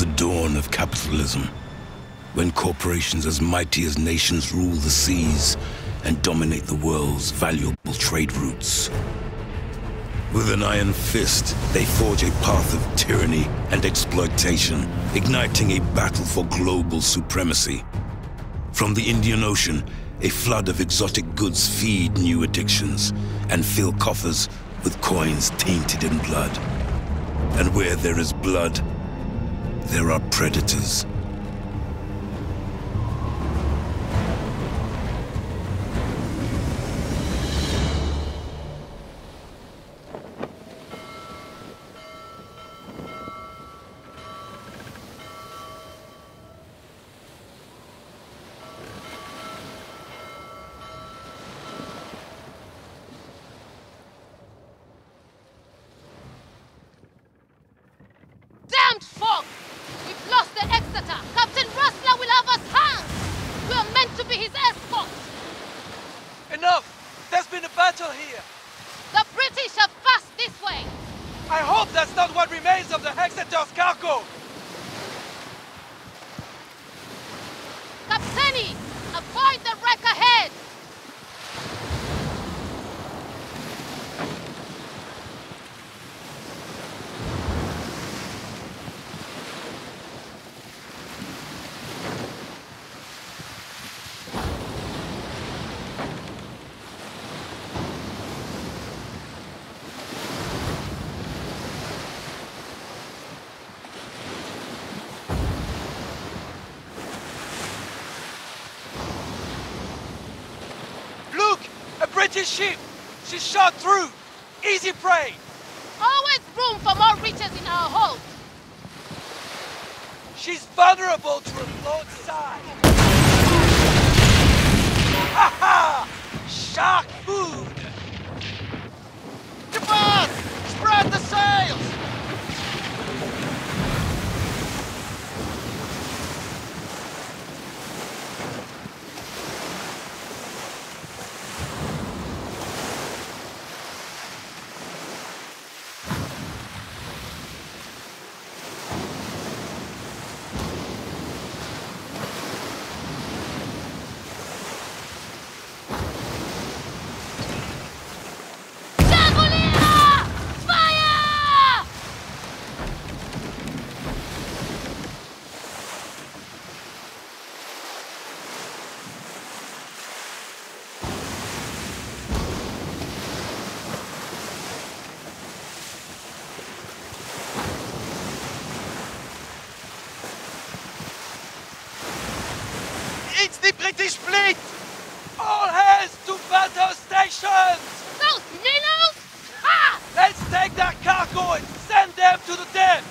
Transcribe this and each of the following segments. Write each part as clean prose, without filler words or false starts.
the dawn of capitalism, when corporations as mighty as nations rule the seas and dominate the world's valuable trade routes. With an iron fist, they forge a path of tyranny and exploitation, igniting a battle for global supremacy. From the Indian Ocean, a flood of exotic goods feed new addictions and fill coffers with coins tainted in blood. And where there is blood, there are predators. Fog. We've lost the Exeter. Captain Rassler will have us hanged. We are meant to be his escort. Enough! There's been a battle here. The British have passed this way. I hope that's not what remains of the Exeter's cargo. Captain, avoid the wreck ahead. British ship! She's shot through! Easy prey! Always room for more reaches in our hold! She's vulnerable to a broad side! Ha ha! Shark food! To birth! Spread the sails! British fleet! All hands to battle stations! Those minnows? Ha! Let's take that cargo and send them to the Thames!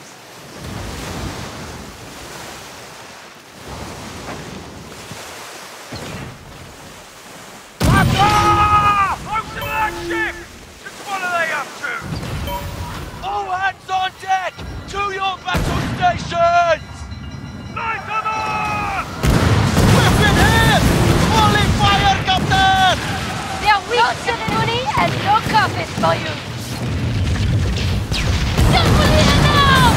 Over that ship! Just what are they up to? All hands on deck! To your battle stations! Light them up! Fire, Captain! They are weak, ceremony, and no coffee for you! Captain, now!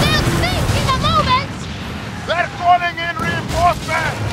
They'll sink in a moment! They're calling in reinforcements!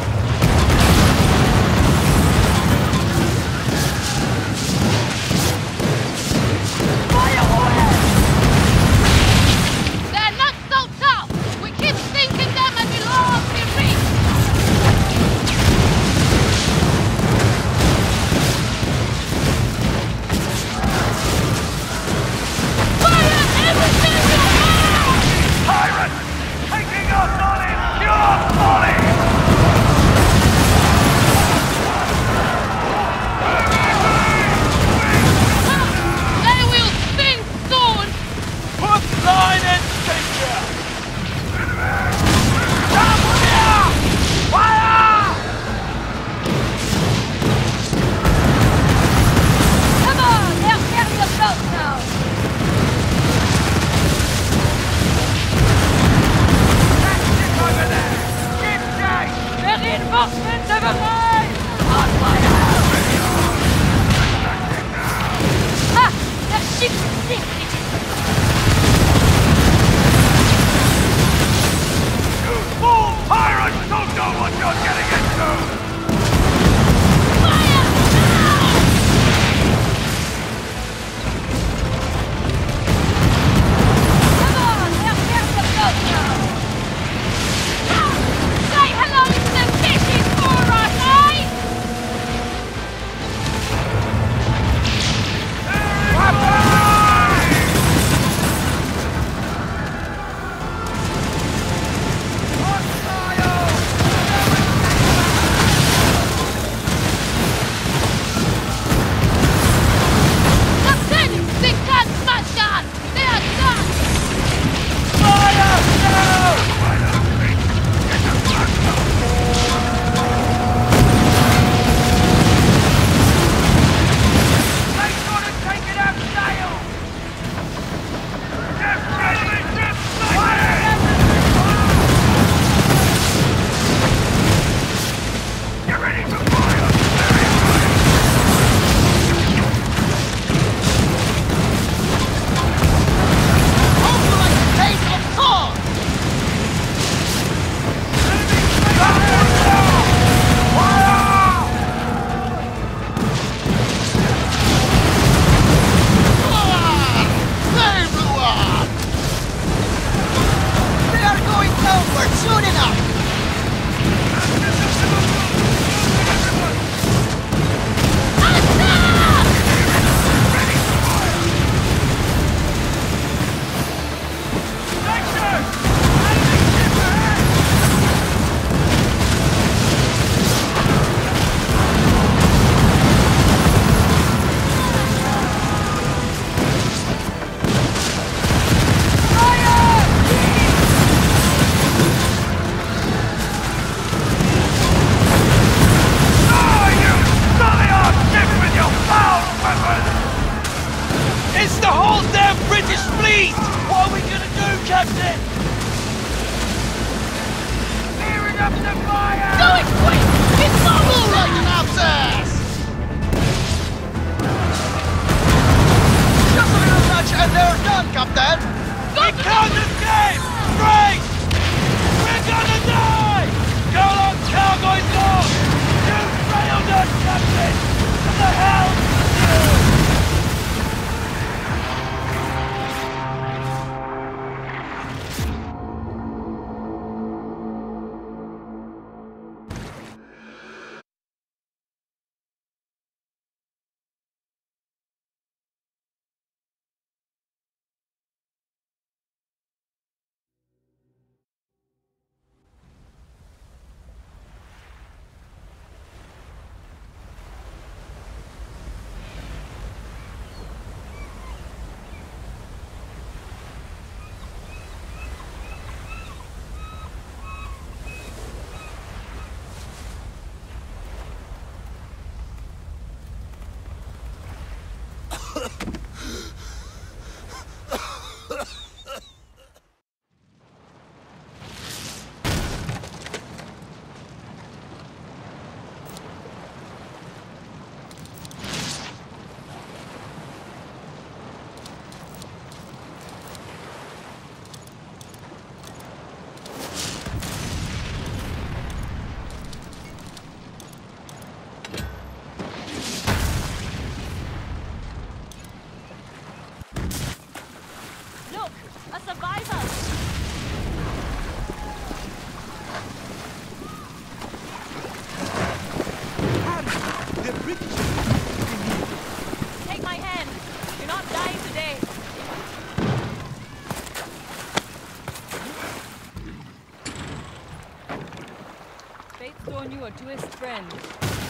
Your truest friend.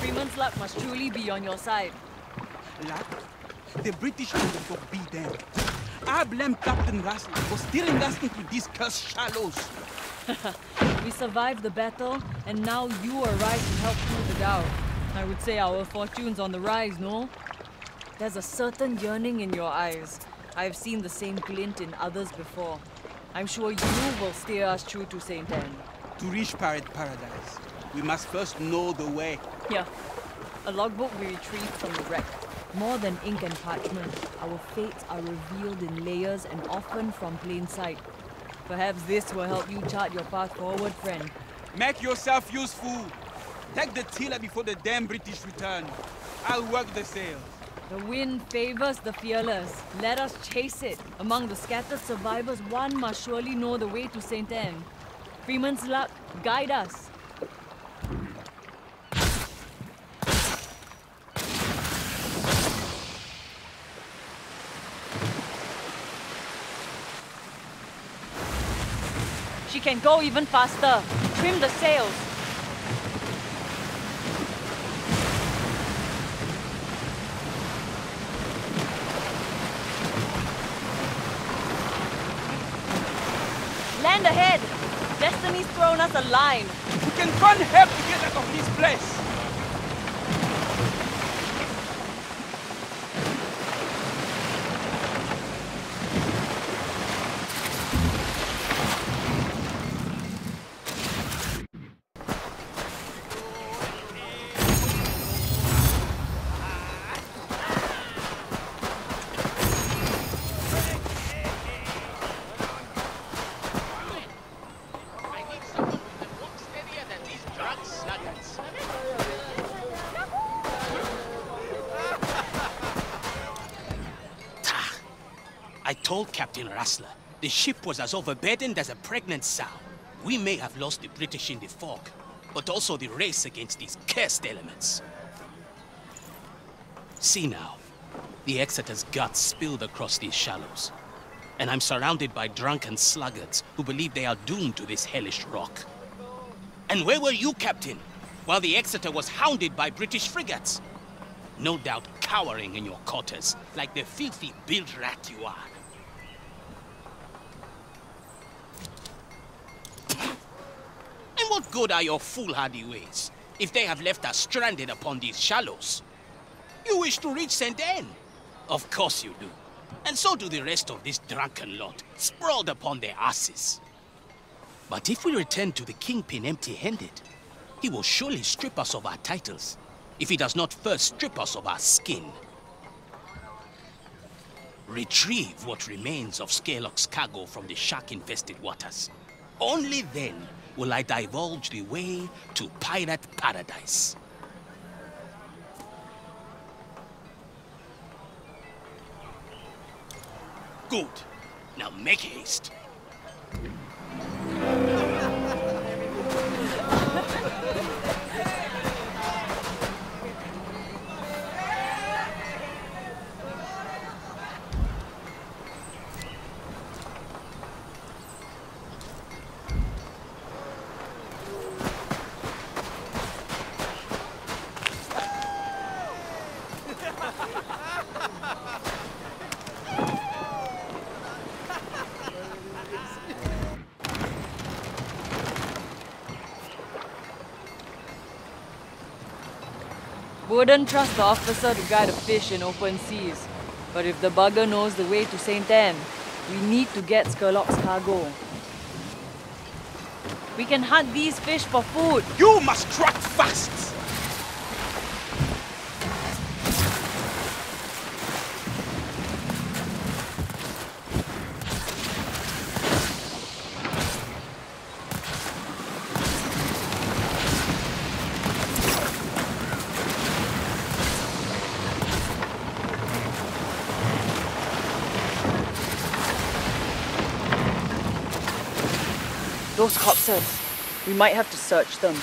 3 months' luck must truly be on your side. Luck? The British will be there. I blame Captain Rassler for steering us into these cursed shallows. We survived the battle, and now you arrive to help pull it out. I would say our fortune's on the rise, no? There's a certain yearning in your eyes. I've seen the same glint in others before. I'm sure you will steer us true to Saint Anne. To reach Pirate Paradise, we must first know the way. Yeah. A logbook we retrieved from the wreck. More than ink and parchment, our fates are revealed in layers and often from plain sight. Perhaps this will help you chart your path forward, friend. Make yourself useful. Take the tiller before the damn British return. I'll work the sails. The wind favors the fearless. Let us chase it. Among the scattered survivors, one must surely know the way to Saint Anne. Freeman's luck, guide us. She can go even faster. Trim the sails. Land ahead. Destiny's thrown us a line. We can run help to get out of this place. I told Captain Rassler the ship was as overburdened as a pregnant sow. We may have lost the British in the fog, but also the race against these cursed elements. See now, the Exeter's guts spilled across these shallows, and I'm surrounded by drunken sluggards who believe they are doomed to this hellish rock. And where were you, Captain, while the Exeter was hounded by British frigates? No doubt cowering in your quarters, like the filthy bilge rat you are. And what good are your foolhardy ways, if they have left us stranded upon these shallows? You wish to reach Saint Anne? Of course you do. And so do the rest of this drunken lot, sprawled upon their asses. But if we return to the Kingpin empty-handed, he will surely strip us of our titles, if he does not first strip us of our skin. Retrieve what remains of Skerlock's cargo from the shark-infested waters. Only then will I divulge the way to Pirate Paradise. Good. Now make haste. Wouldn't trust the officer to guide a fish in open seas. But if the bugger knows the way to Saint Anne, we need to get Skerlock's cargo. We can hunt these fish for food. You must track fast! Those corpses. We might have to search them.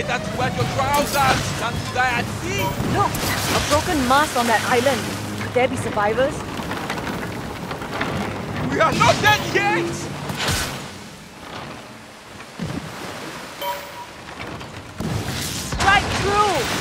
That's where your trousers can die at sea. Look, a broken mast on that island. Could there be survivors? We are not dead yet! Strike through.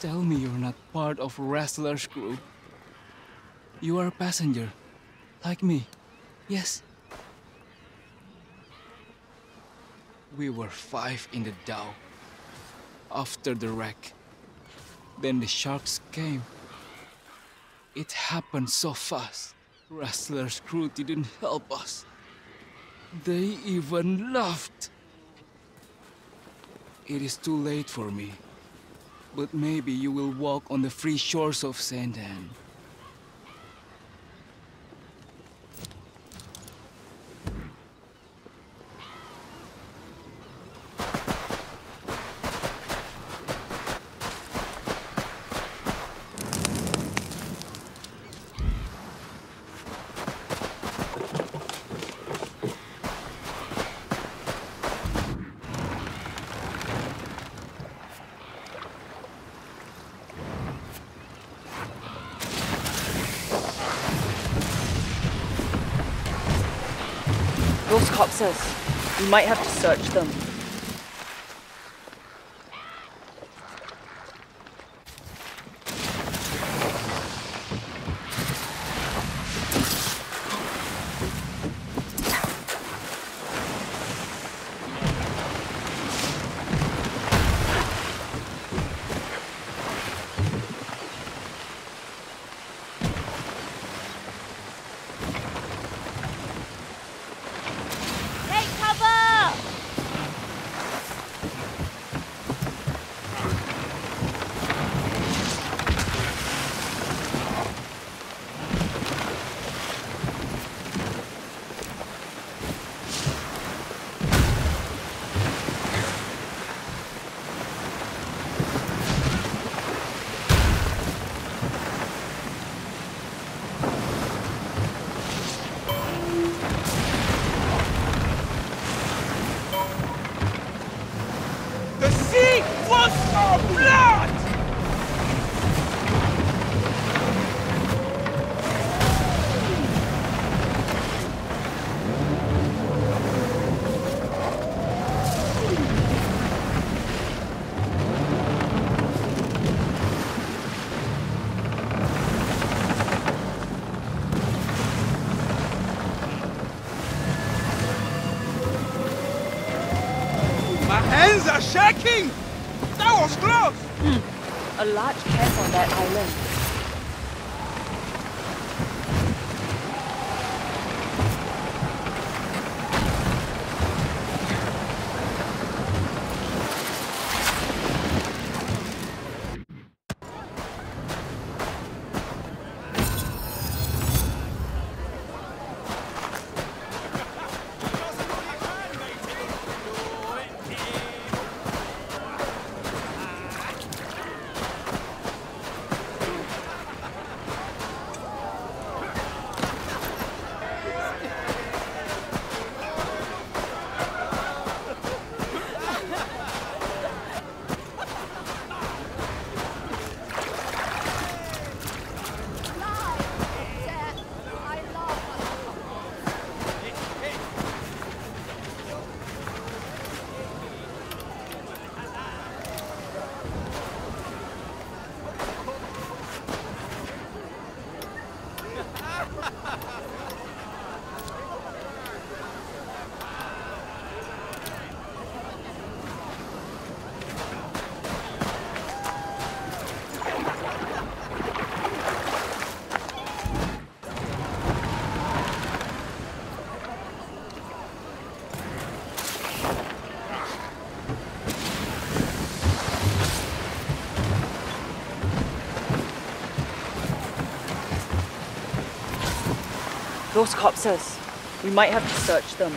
Tell me you're not part of Rassler's crew. You are a passenger, like me. Yes. We were 5 in the dhow after the wreck. Then the sharks came. It happened so fast. Rassler's crew didn't help us. They even laughed. It is too late for me. But maybe you will walk on the free shores of Saint Anne. Those corpses. We might have to search them. Shaking! That was close! A large camp on that island. Those copses. We might have to search them.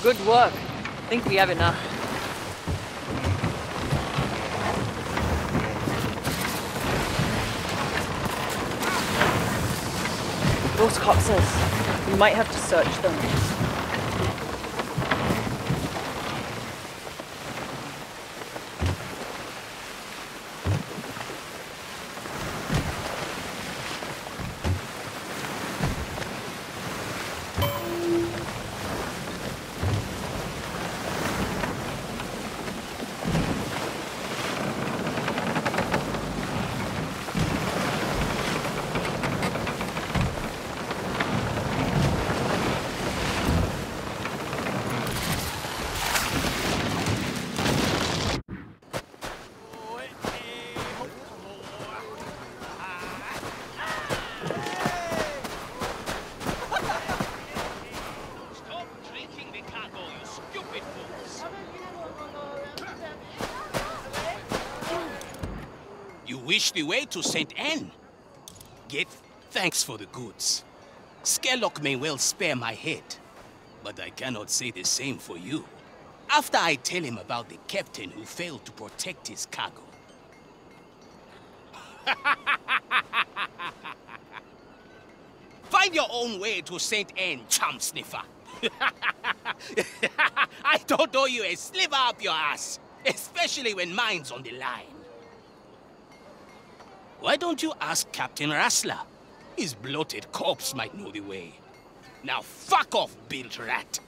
Good work. I think we have enough. Those copses. We might have to search them. The way to Saint Anne. Get thanks for the goods. Skerlock may well spare my head, but I cannot say the same for you. After I tell him about the captain who failed to protect his cargo. Find your own way to Saint Anne, chum sniffer. I don't owe you a sliver up your ass, especially when mine's on the line. Why don't you ask Captain Rassler? His bloated corpse might know the way. Now fuck off, bilge rat.